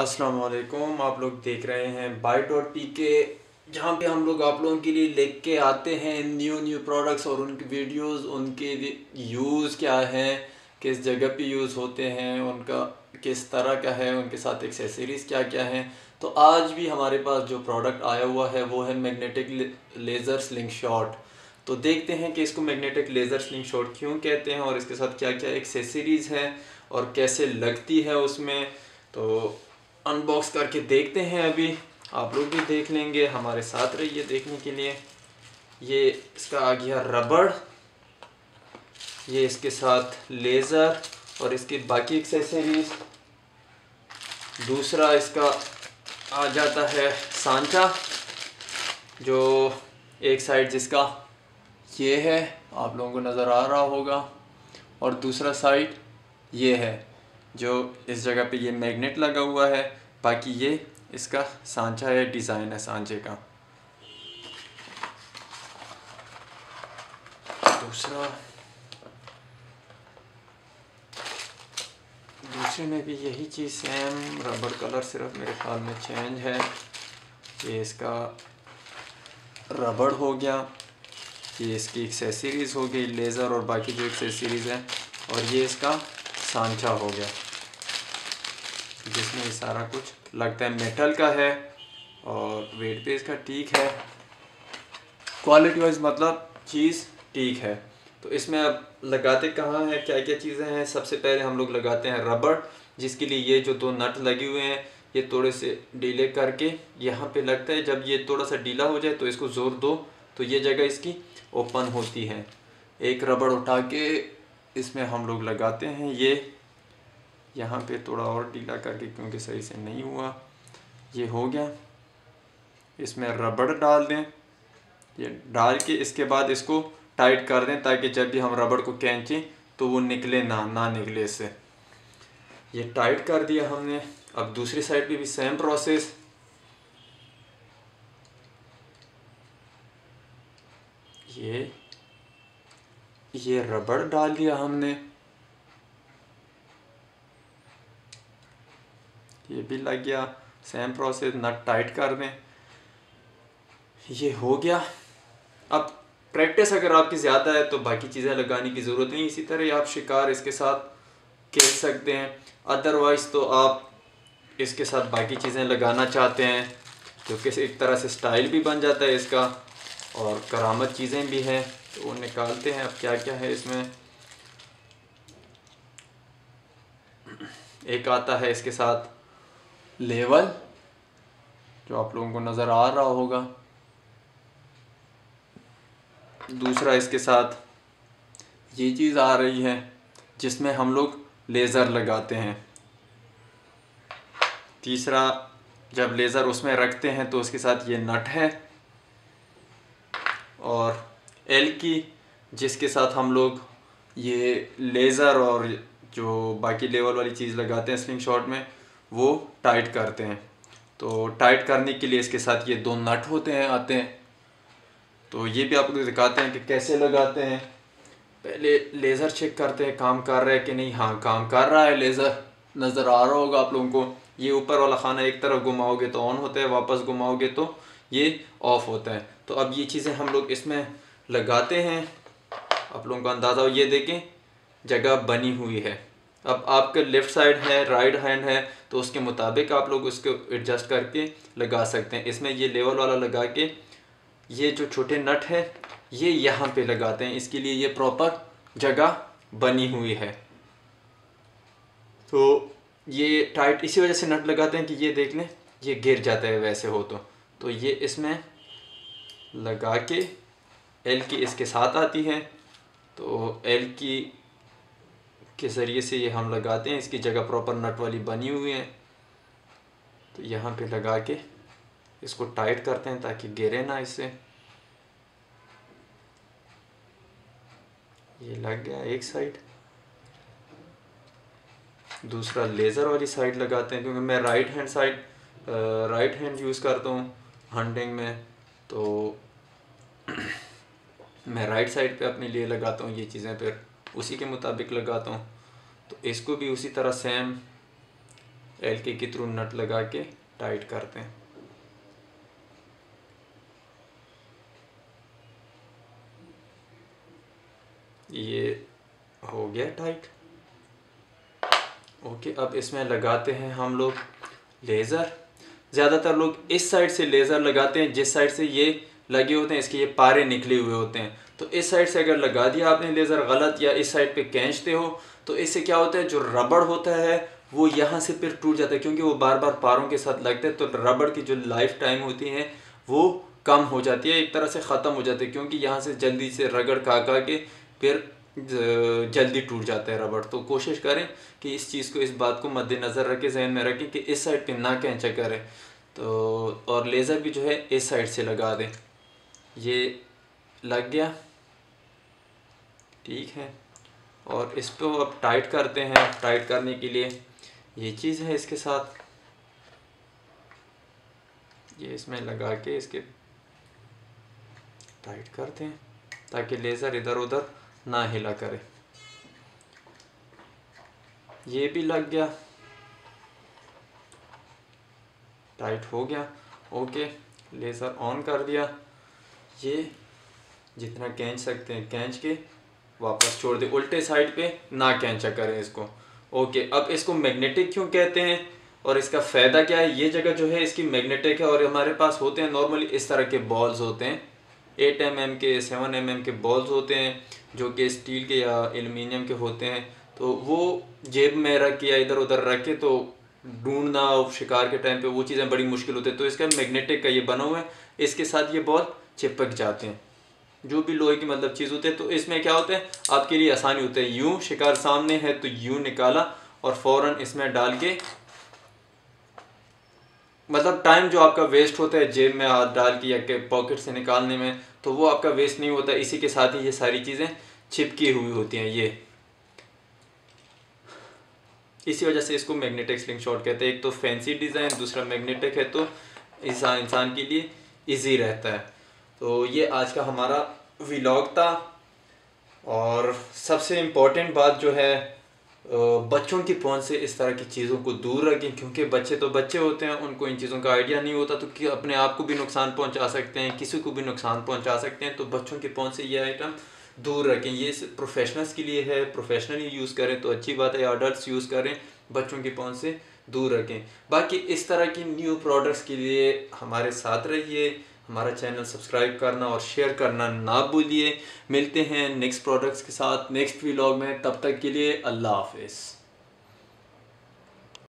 अस्सलाम वालेकुम। आप लोग देख रहे हैं byte.PK, जहाँ पे हम लोग आप लोगों के लिए लेके आते हैं न्यू प्रोडक्ट्स और उनकी वीडियोस, उनके यूज़ क्या है, किस जगह पे यूज़ होते हैं, उनका किस तरह का है, उनके साथ एक्सेसरीज़ क्या क्या हैं। तो आज भी हमारे पास जो प्रोडक्ट आया हुआ है वो है मैग्नेटिक लेज़र स्लिंग शॉट। तो देखते हैं कि इसको मैग्नेटिक लेज़र स्लिंग शॉट क्यों कहते हैं और इसके साथ क्या क्या एक्सेसरीज़ हैं और कैसे लगती है उसमें। तो अनबॉक्स करके देखते हैं, अभी आप लोग भी देख लेंगे, हमारे साथ रहिए देखने के लिए। ये इसका आ गया रबड़, ये इसके साथ लेज़र और इसकी बाकी एक्सेसरीज। दूसरा इसका आ जाता है सांचा, जो एक साइड जिसका ये है, आप लोगों को नज़र आ रहा होगा, और दूसरा साइड ये है जो इस जगह पे ये मैग्नेट लगा हुआ है। बाकी ये इसका सांचा है, डिज़ाइन है सांचे का। दूसरे में भी यही चीज़ सेम, रबर कलर सिर्फ मेरे ख्याल में चेंज है। ये इसका रबड़ हो गया, ये इसकी एक्सेसरीज़ हो गई, लेज़र और बाकी जो एक्सेसरीज़ है, और ये इसका सांचा हो गया जिसमें सारा कुछ लगता है। मेटल का है और वेट पे इसका ठीक है, क्वालिटी वाइज मतलब चीज़ ठीक है। तो इसमें अब लगाते कहाँ हैं, क्या क्या चीज़ें हैं। सबसे पहले हम लोग लगाते हैं रबड़, जिसके लिए ये जो दो नट लगे हुए हैं ये थोड़े से डीले करके यहाँ पे लगता है। जब ये थोड़ा सा डीला हो जाए तो इसको ज़ोर दो तो ये जगह इसकी ओपन होती है। एक रबड़ उठा के इसमें हम लोग लगाते हैं, ये यहाँ पे थोड़ा और ढीला करके क्योंकि सही से नहीं हुआ। ये हो गया, इसमें रबड़ डाल दें, ये डाल के इसके बाद इसको टाइट कर दें ताकि जब भी हम रबड़ को खींचें तो वो निकले ना निकले इससे। ये टाइट कर दिया हमने। अब दूसरी साइड पे भी सेम प्रोसेस, ये रबड़ डाल दिया हमने, ये भी लग गया, सेम प्रोसेस, नट टाइट कर दें। ये हो गया। अब प्रैक्टिस अगर आपकी ज़्यादा है तो बाकी चीज़ें लगाने की ज़रूरत नहीं, इसी तरह आप शिकार इसके साथ खेल सकते हैं। अदरवाइज़ तो आप इसके साथ बाकी चीज़ें लगाना चाहते हैं तो किसी एक तरह से स्टाइल भी बन जाता है इसका और करामत चीज़ें भी हैं। तो वो निकालते हैं, अब क्या क्या है इसमें। एक आता है इसके साथ लेवल, जो आप लोगों को नज़र आ रहा होगा। दूसरा इसके साथ ये चीज़ आ रही है जिसमें हम लोग लेज़र लगाते हैं। तीसरा, जब लेज़र उसमें रखते हैं तो उसके साथ ये नट है, और एल की जिसके साथ हम लोग ये लेज़र और जो बाकी लेवल वाली चीज़ लगाते हैं स्लिंग शॉट में वो टाइट करते हैं। तो टाइट करने के लिए इसके साथ ये दो नट होते हैं आते हैं। तो ये भी आपको दिखाते हैं कि कैसे लगाते हैं। पहले लेज़र चेक करते हैं काम कर रहा है कि नहीं। हाँ, काम कर रहा है, लेज़र नज़र आ रहा होगा आप लोगों को। ये ऊपर वाला खाना एक तरफ घुमाओगे तो ऑन होता है, वापस घुमाओगे तो ये ऑफ होता है। तो अब ये चीज़ें हम लोग इसमें लगाते हैं, आप लोगों का अंदाज़ा हो। ये देखें, जगह बनी हुई है। अब आपका लेफ़्ट साइड है, राइट हैंड है, तो उसके मुताबिक आप लोग उसको एडजस्ट करके लगा सकते हैं। इसमें ये लेवल वाला लगा के ये जो छोटे नट है ये यहाँ पे लगाते हैं, इसके लिए ये प्रॉपर जगह बनी हुई है। तो ये टाइट इसी वजह से नट लगाते हैं कि ये देख लें, ये गिर जाता है वैसे हो तो ये इसमें लगा के एल की इसके साथ आती है। तो एल की के ज़रिए से ये हम लगाते हैं, इसकी जगह प्रॉपर नट वाली बनी हुई है। तो यहाँ पे लगा के इसको टाइट करते हैं ताकि गिरे ना इससे। ये लग गया एक साइड। दूसरा लेज़र वाली साइड लगाते हैं, क्योंकि मैं राइट हैंड यूज़ करता हूँ हंटिंग में, तो मैं राइट साइड पे अपने लिए लगाता हूँ ये चीज़ें, फिर उसी के मुताबिक लगाता हूँ। तो इसको भी उसी तरह सेम एलके के थ्रू नट लगा के टाइट करते हैं। ये हो गया टाइट। ओके, अब इसमें लगाते हैं हम लोग लेज़र। ज़्यादातर लोग इस साइड से लेज़र लगाते हैं, जिस साइड से ये लगे होते हैं इसके ये पारे निकले हुए होते हैं। तो इस साइड से अगर लगा दिया आपने लेज़र गलत, या इस साइड पे खींचते हो तो इससे क्या होता है, जो रबड़ होता है वो यहाँ से फिर टूट जाता है, क्योंकि वो बार बार पारों के साथ लगते हैं। तो रबड़ की जो लाइफ टाइम होती है वो कम हो जाती है, एक तरह से ख़त्म हो जाती है, क्योंकि यहाँ से जल्दी से रगड़ खा के फिर जल्दी टूट जाता है रबड़। तो कोशिश करें कि इस चीज़ को, इस बात को मद्देनज़र रखें, जहन में रखें कि इस साइड पे ना खींचा करें। तो और लेज़र भी जो है इस साइड से लगा दें। ये लग गया, ठीक है। और इस पर अब टाइट करते हैं। टाइट करने के लिए ये चीज़ है, इसके साथ ये इसमें लगा के इसके टाइट करते हैं ताकि लेज़र इधर उधर ना हिला करे। ये भी लग गया, टाइट हो गया। ओके, लेज़र ऑन कर दिया। ये जितना खींच सकते हैं खींच के वापस छोड़ दे, उल्टे साइड पे ना खींचा करें इसको। ओके, अब इसको मैग्नेटिक क्यों कहते हैं और इसका फ़ायदा क्या है? ये जगह जो है इसकी मैग्नेटिक है, और हमारे पास होते हैं नॉर्मली इस तरह के बॉल्स होते हैं, 8 mm के, 7 mm के बॉल्स होते हैं, जो कि स्टील के या एल्युमिनियम के होते हैं। तो वो जेब में रख या इधर उधर रख के तो ढूंढना और शिकार के टाइम पे वो चीज़ें बड़ी मुश्किल होती है। तो इसका मैग्नेटिक का ये बना हुआ है, इसके साथ ये बॉल चिपक जाते हैं, जो भी लोहे की मतलब चीज़ होती है। तो इसमें क्या होता है, आपके लिए आसानी होती है। यूँ शिकार सामने है तो यूँ निकाला और फ़ौरन इसमें डाल के, मतलब टाइम जो आपका वेस्ट होता है जेब में हाथ डाल के या के पॉकेट से निकालने में, तो वो आपका वेस्ट नहीं होता। इसी के साथ ही ये सारी चीज़ें चिपकी हुई होती हैं। ये इसी वजह से इसको मैग्नेटिक स्लिंग शॉट कहते हैं। एक तो फैंसी डिज़ाइन, दूसरा मैग्नेटिक है, तो इंसान के लिए इजी रहता है। तो ये आज का हमारा व्लॉग था। और सबसे इम्पोर्टेंट बात जो है, बच्चों की पहुंच से इस तरह की चीज़ों को दूर रखें, क्योंकि बच्चे तो बच्चे होते हैं, उनको इन चीज़ों का आइडिया नहीं होता, तो कि अपने आप को भी नुकसान पहुंचा सकते हैं, किसी को भी नुकसान पहुंचा सकते हैं। तो बच्चों की पहुंच से ये आइटम दूर रखें। ये प्रोफेशनल्स के लिए है, प्रोफेशनली यूज़ करें तो अच्छी बात है, अडल्ट यूज़ करें, बच्चों की पहुँच से दूर रखें। बाकी इस तरह की न्यू प्रोडक्ट्स के लिए हमारे साथ रहिए, हमारा चैनल सब्सक्राइब करना और शेयर करना ना भूलिए। मिलते हैं नेक्स्ट प्रोडक्ट्स के साथ नेक्स्ट व्लॉग में, तब तक के लिए अल्लाह हाफिज़।